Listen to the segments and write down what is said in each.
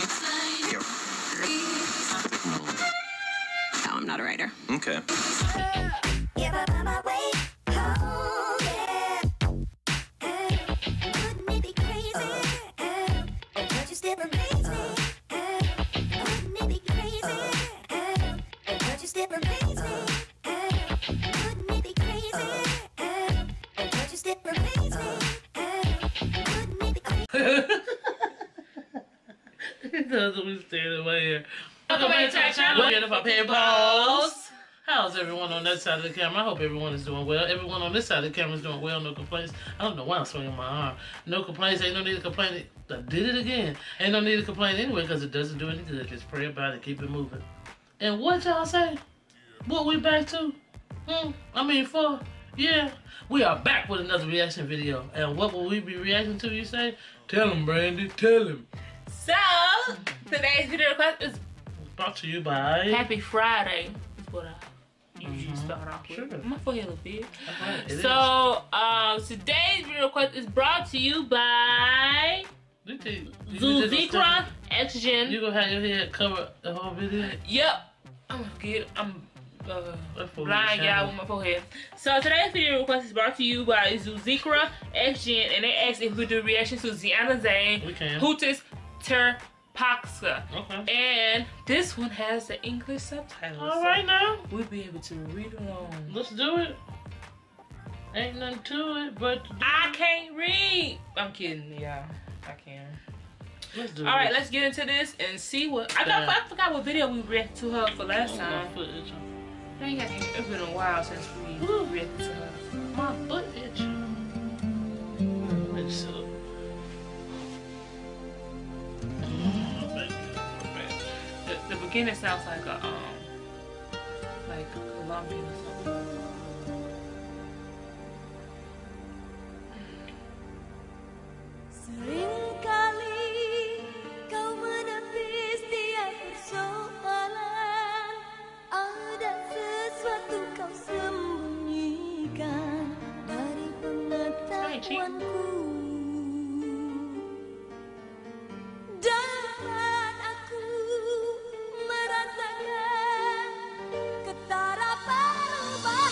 free? Here. No, I'm not a writer. Okay. How's everyone on that side of the camera? I hope everyone is doing well. Everyone on this side of the camera is doing well. No complaints. I don't know why I'm swinging my arm. No complaints. Ain't no need to complain. I did it again. Ain't no need to complain anyway because it doesn't do any good. Just pray about it. Keep it moving. And what y'all say? What we back to? Yeah. We are back with another reaction video. And what will we be reacting to, you say? Tell him, Brandy. Tell him. So, today's video request is brought to you by Happy Friday. That's what I usually start off with. Sure. My forehead looks big. So today's video request is brought to you by Zuzikra X Gen. You gonna have your head cover the whole video? Yep. I'm gonna get it. I'm blind y'all with my forehead. So today's video request is brought to you by Zuzikra X Gen, and they asked if we do reactions to Ziana Zain. We can. Putus Terpaksa Poxa. Okay. And this one has the English subtitles. Alright, now we'll be able to read along. Let's do it. Ain't nothing to it, but I can't read. I'm kidding, y'all. I can. Let's do it. Alright, let's get into this and see what I forgot what video we reacted to her for last time. It's been a while since we reacted to her. My foot itching. Let's see. The beginning sounds like a Colombian or something. Bye.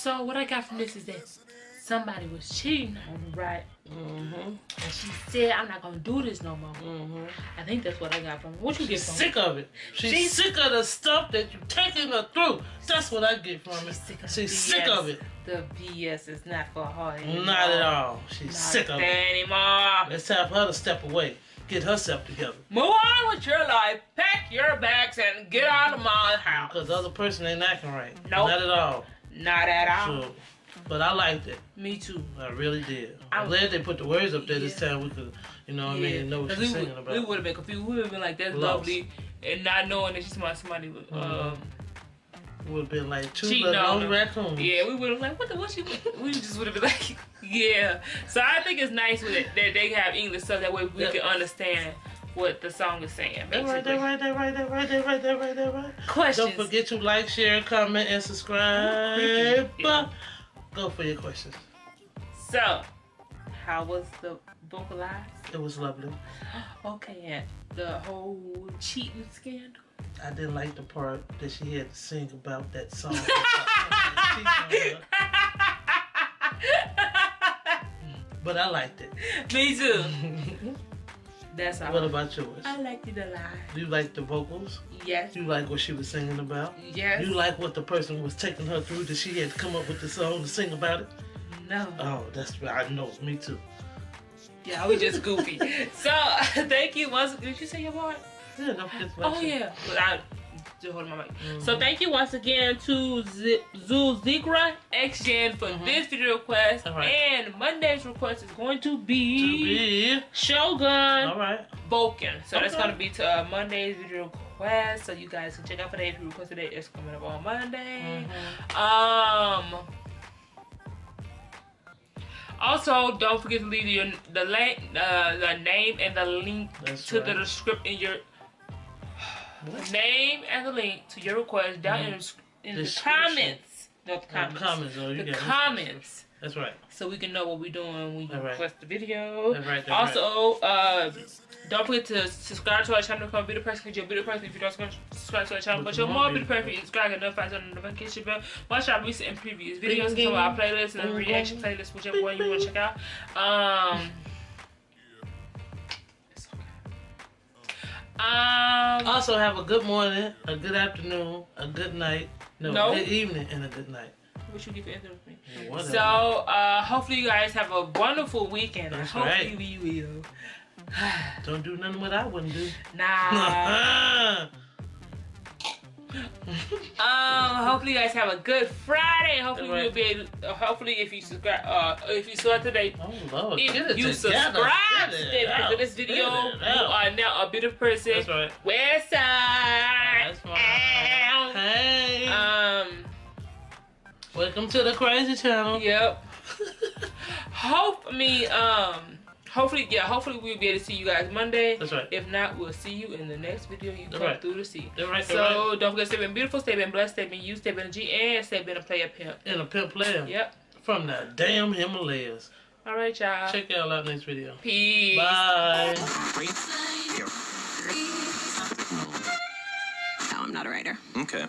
So what I got from this is that somebody was cheating on her, right? Mm-hmm. And she said, I'm not gonna do this no more. Mm-hmm. I think that's what I got from her. What you get from her? Sick of it. She's sick of the stuff that you taking her through. That's what I get from it. She's sick of it. The BS is not for her anymore. Not at all. She's sick of it anymore. Let's have her to step away. Get herself together. Move on with your life. Pack your bags and get out of my house. Because the other person ain't acting right. Nope. Not at all. Not at all. Sure. But I liked it. Me too. I really did. I'm glad they put the words up there this time. We could, you know what I mean, know what she's singing about. We would have been confused. We would have been like, that's lovely. And not knowing that she's somebody with, would have been like, two lonely raccoons. Yeah, we would have like, what the, what she, we just would have been like, yeah. So I think it's nice with it, that they have English stuff. That way we can understand what the song is saying. Right. Questions. Don't forget to like, share, comment, and subscribe. Yeah. Go for your questions. So, how was the vocalized? It was lovely. Okay, and the whole cheating scandal? I didn't like the part that she had to sing about that song. But I liked it. Me too. That's all. What about yours? I liked it a lot. You liked the vocals? Yes. You like what she was singing about? Yes. You like what the person was taking her through that she had to come up with the song to sing about it? No. Oh, that's right. I know. Me too. Yeah, we just goofy. So, thank you once. Did you say your part? Yeah, don't forget to watch it. Oh, yeah. I just hold my mic. Mm-hmm. So, thank you once again to Zuzikra X Gen for this video request. All right. And Monday's request is going to be, Shogun. All right. Boken. So, that's going to be to Monday's video request. So, you guys can check out for that. If you requested it, it's coming up on Monday. Mm-hmm. Also, don't forget to leave your, the name and the link to the script in your name and the link to your request down in the comments. That's right. So we can know what we're doing when we request the video. Also, don't forget to subscribe to our channel. Become a beauty person. Because you're a beauty person if you don't subscribe to our channel. But you're more beauty person if you subscribe and notified on the notification bell. Watch our recent and previous videos. Some of our playlists and reaction playlists, whichever one you want to check out. Also, have a good morning, a good afternoon, a good night. No, good evening and a good night. What you get for answer with me? Yeah, so, hopefully you guys have a wonderful weekend. Hopefully we will. Don't do nothing what I wouldn't do. Nah. Hopefully you guys have a good Friday. Hopefully you'll be able to, hopefully if you subscribe, if you saw today, if you subscribe to this video, you are now a beautiful person. That's right. West side. That's right. Hey. Welcome to the crazy channel. Yep. Hopefully we'll be able to see you guys Monday. That's right. If not, we'll see you in the next video you come through to see. So don't forget to stay being beautiful, stay being blessed, stay being you, stay being a G, and stay being a player pimp. And a pimp player. Yep. From the damn Himalayas. Alright, y'all. Check y'all out next video. Peace. Bye. No, I'm not a writer. Okay.